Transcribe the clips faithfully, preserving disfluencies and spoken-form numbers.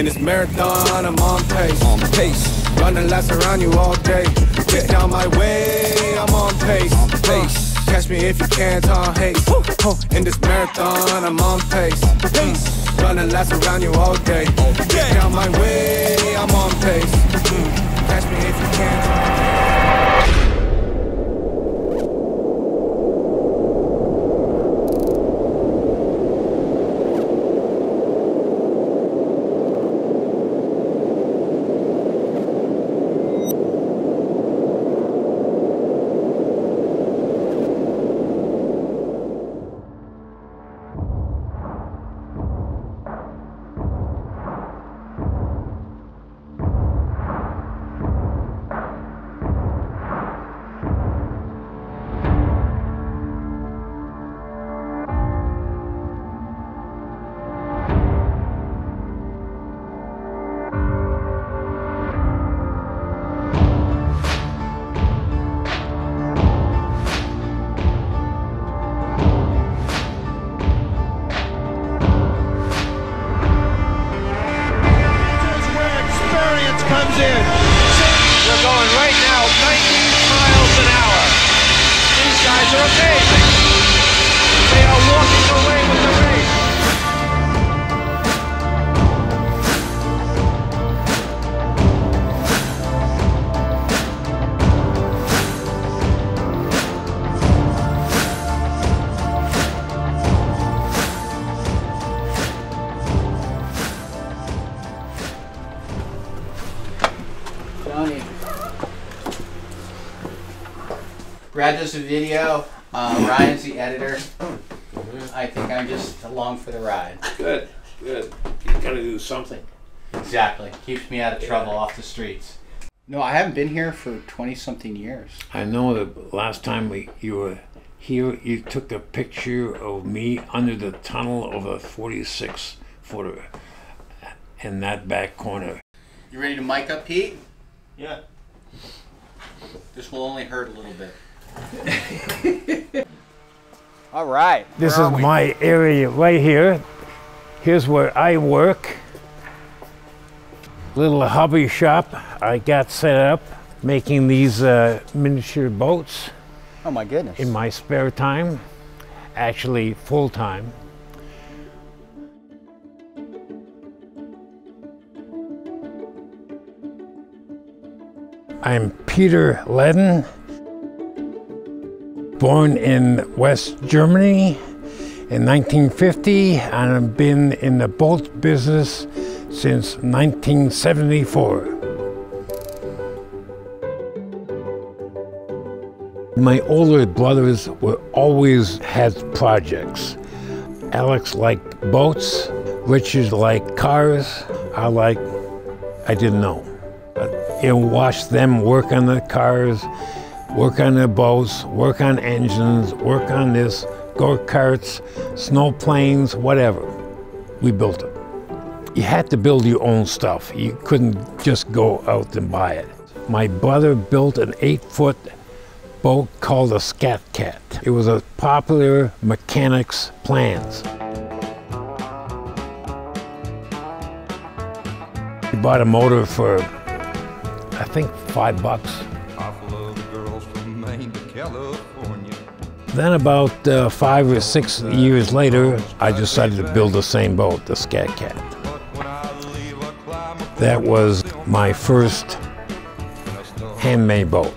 In this marathon, I'm on pace. On pace. Running laps around you all day. Get down my way, I'm on pace. On pace. Uh, catch me if you can't, I'll hate. In this marathon, I'm on pace. Pace. Running laps around you all day. Get down my way, I'm on pace. Catch me if you can't. Just a video. Um, Ryan's the editor. I think I'm just along for the ride. Good, good. You gotta do something. Exactly. Keeps me out of trouble, yeah. Off the streets. No, I haven't been here for twenty something years. I know the last time we you were here, you took a picture of me under the tunnel of a forty-six footer in that back corner. You ready to mic up, Pete? Yeah. This will only hurt a little bit. All right. This is my area right here. Here's where I work. Little hobby shop I got set up, making these uh, miniature boats. Oh my goodness. In my spare time, actually full time. I'm Peter Ledden. Born in West Germany in nineteen fifty, and I've been in the boat business since nineteen seventy-four. My older brothers were always had projects. Alex liked boats, Richard liked cars, I liked, I didn't know. I watched them work on the cars, work on their boats, work on engines, work on this, go-karts, snow planes, whatever. We built it. You had to build your own stuff. You couldn't just go out and buy it. My brother built an eight foot boat called a Scat Cat. It was a popular mechanic's plans. He bought a motor for, I think, five bucks. Then about uh, five or six years later, I decided to build the same boat, the Scat Cat. That was my first handmade boat.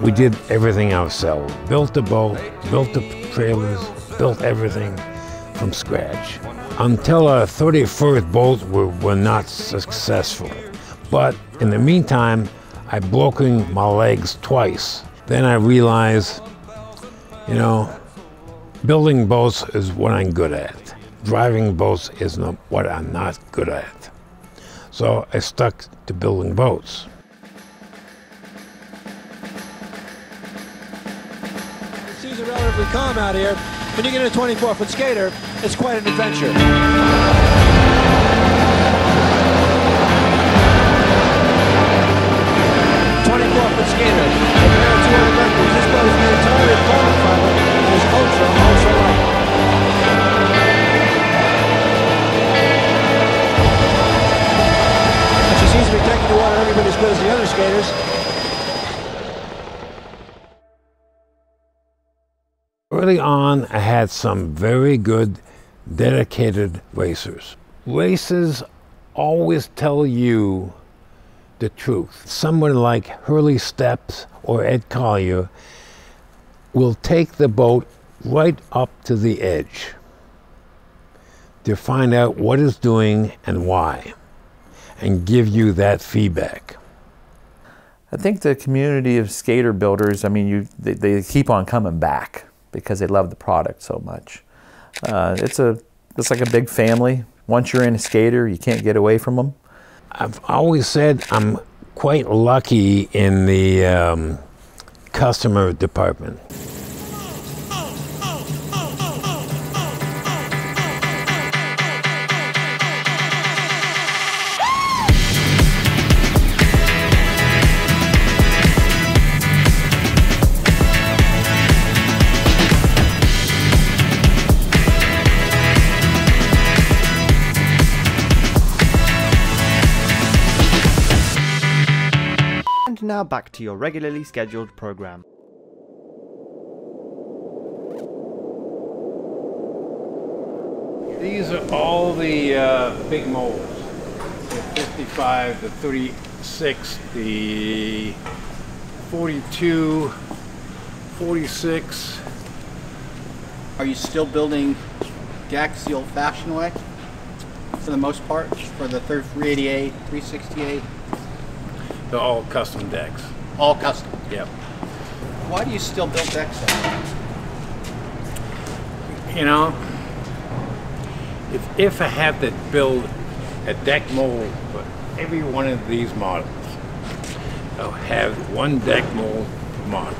We did everything ourselves. Built the boat, built the trailers, built everything from scratch. Until our thirty-first boat, we were not successful. But in the meantime, I broke my legs twice. Then I realized, you know, building boats is what I'm good at. Driving boats is not what I'm not good at. So I stuck to building boats. It seems relatively calm out here. When you get a twenty-four foot skater, it's quite an adventure. Skater. Compared to other records, this boat is an entirely foreign product and is ultra, ultra light. Early on, I had some very good, dedicated racers. Racers always tell you the truth. Someone like Hurley Steps or Ed Collier will take the boat right up to the edge to find out what it's doing and why, and give you that feedback. I think the community of skater builders, I mean, you, they, they keep on coming back because they love the product so much. Uh, it's, a, it's like a big family. Once you're in a skater, you can't get away from them. I've always said I'm quite lucky in the um, customer department. Now back to your regularly scheduled program. These are all the uh, big molds, the fifty-five, the thirty-six, the forty-two, forty-six. Are you still building jacks the old-fashioned way for the most part, for the three eighty-eight, three sixty-eight? They're all custom decks. All custom? Yeah. Why do you still build decks then? You know, if, if I had to build a deck mold for every one of these models, I'll have one deck mold per model.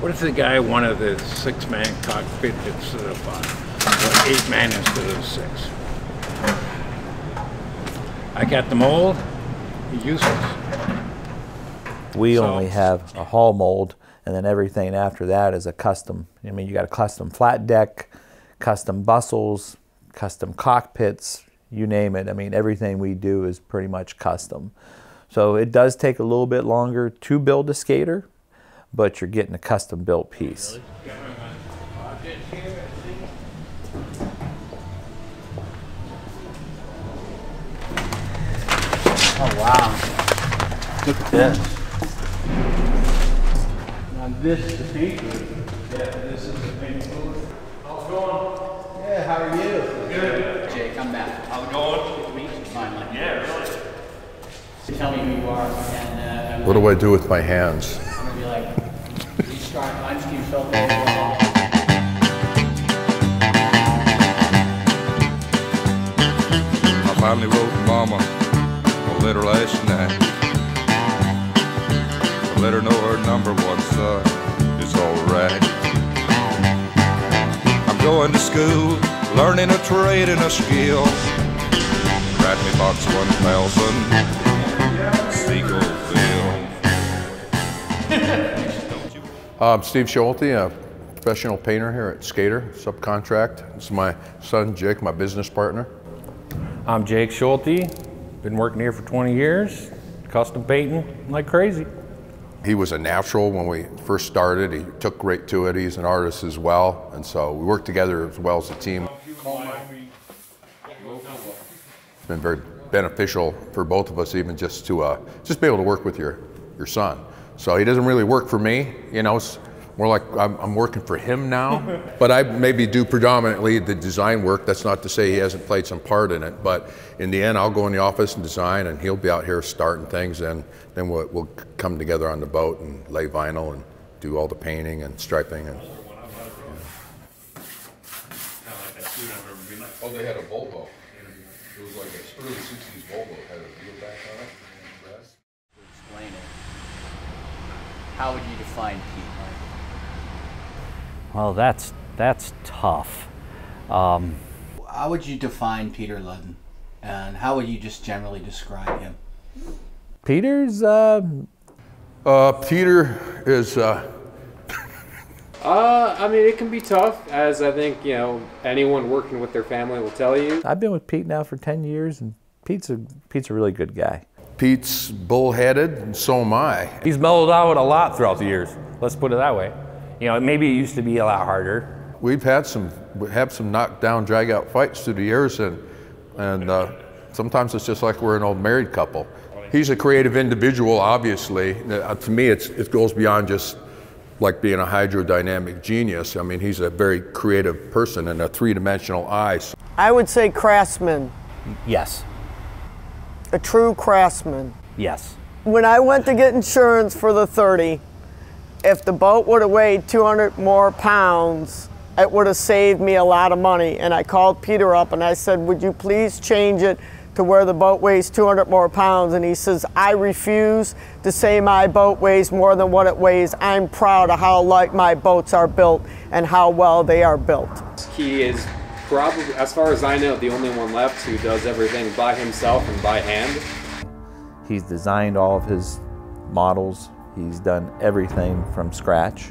What if the guy wanted a six-man cockpit instead of five, or eight-man instead of six? I got the mold, useless. We so. only have a hull mold, and then everything after that is a custom. I mean, you got a custom flat deck, custom bustles, custom cockpits, you name it. I mean, everything we do is pretty much custom. So it does take a little bit longer to build a skater, but you're getting a custom built piece. Oh, wow. Look at this. And this is the paint booth. Yeah, this is the paint booth. How's it going? Yeah, how are you? Good. Jake, I'm back. How's it going? Good week, finally. Yeah, really. Tell me who you are. And, uh, what do I do with my hands? I'm going to be like, restart. I'm Steve Schulte. I finally wrote Mama a letter last night. Let her know her number one son is alright. I'm going to school, learning a trade and a skill. Write me box one thousand, Seagullville. I'm Steve Schulte, a professional painter here at Skater, subcontract. This is my son Jake, my business partner. I'm Jake Schulte, been working here for twenty years, custom painting like crazy. He was a natural when we first started. He took great to it. He's an artist as well. And so we worked together as well as a team. It's been very beneficial for both of us, even just to uh, just be able to work with your, your son. So he doesn't really work for me. You know, it's more like I'm, I'm working for him now. But I maybe do predominantly the design work. That's not to say he hasn't played some part in it. But in the end, I'll go in the office and design, and he'll be out here starting things. And then we'll, we'll come together on the boat and lay vinyl and do all the painting and striping. And, yeah. Oh, they had a Volvo. It was like an early sixties Volvo. Had a wheel back on it. Explain it. How would you define Pete? Well, that's that's tough. Um, how would you define Peter Ledden, and how would you just generally describe him? Peter's. Uh, uh, Peter is. Uh, uh, I mean, it can be tough, as I think you know anyone working with their family will tell you. I've been with Pete now for ten years, and Pete's a Pete's a really good guy. Pete's bullheaded, and so am I. He's mellowed out a lot throughout the years. Let's put it that way. You know, maybe it used to be a lot harder. We've had some, we have some knock-down, drag-out fights through the years, and, and uh, sometimes it's just like we're an old married couple. He's a creative individual, obviously. Uh, to me, it's, it goes beyond just like being a hydrodynamic genius. I mean, he's a very creative person and a three-dimensional eye. I would say craftsman. Yes. A true craftsman. Yes. When I went to get insurance for the thirty, if the boat would have weighed two hundred more pounds, it would have saved me a lot of money. And I called Peter up and I said, would you please change it to where the boat weighs two hundred more pounds? And he says, I refuse to say my boat weighs more than what it weighs. I'm proud of how light my boats are built and how well they are built. He is probably, as far as I know, the only one left who does everything by himself and by hand. He's designed all of his models. He's done everything from scratch,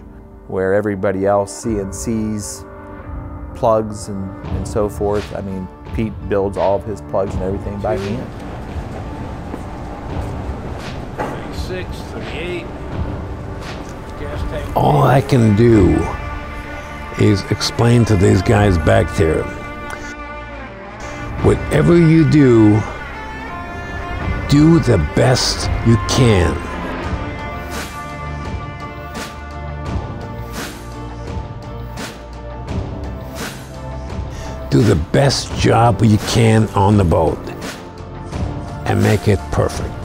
where everybody else C N Cs, plugs, and, and so forth. I mean, Pete builds all of his plugs and everything by hand. thirty-six, thirty-eight, gas tank. All I can do is explain to these guys back there, whatever you do, do the best you can. Do the best job you can on the boat and make it perfect.